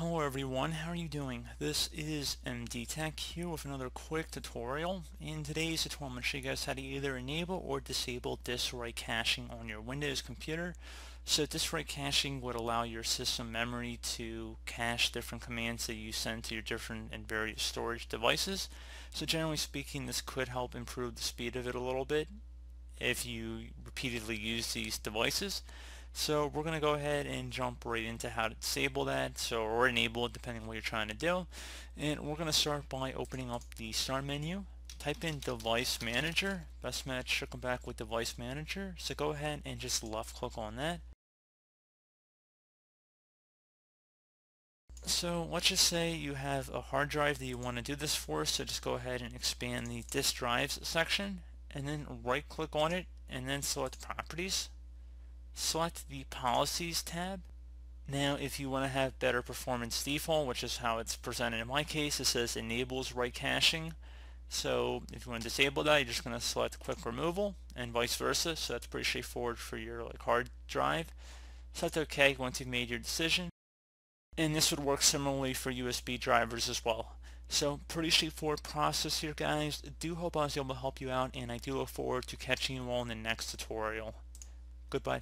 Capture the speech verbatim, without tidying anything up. Hello everyone, how are you doing? This is MDTech here with another quick tutorial. In today's tutorial, I'm going to show you guys how to either enable or disable disk-right caching on your Windows computer. So disk-right caching would allow your system memory to cache different commands that you send to your different and various storage devices. So generally speaking, this could help improve the speed of it a little bit if you repeatedly use these devices. So we're going to go ahead and jump right into how to disable that, so or enable it depending on what you're trying to do. And we're going to start by opening up the Start menu, type in Device Manager. Best match should come back with Device Manager, so go ahead and just left click on that. So let's just say you have a hard drive that you want to do this for, so just go ahead and expand the Disk Drives section and then right click on it and then select Properties. Select the Policies tab. Now if you want to have better performance default, which is how it's presented in my case, it says enables write caching. So if you want to disable that, you're just going to select quick removal and vice versa. So that's pretty straightforward for your like hard drive. Select OK once you've made your decision. And this would work similarly for U S B drivers as well. So pretty straightforward process here, guys. I do hope I was able to help you out, and I do look forward to catching you all in the next tutorial. Goodbye.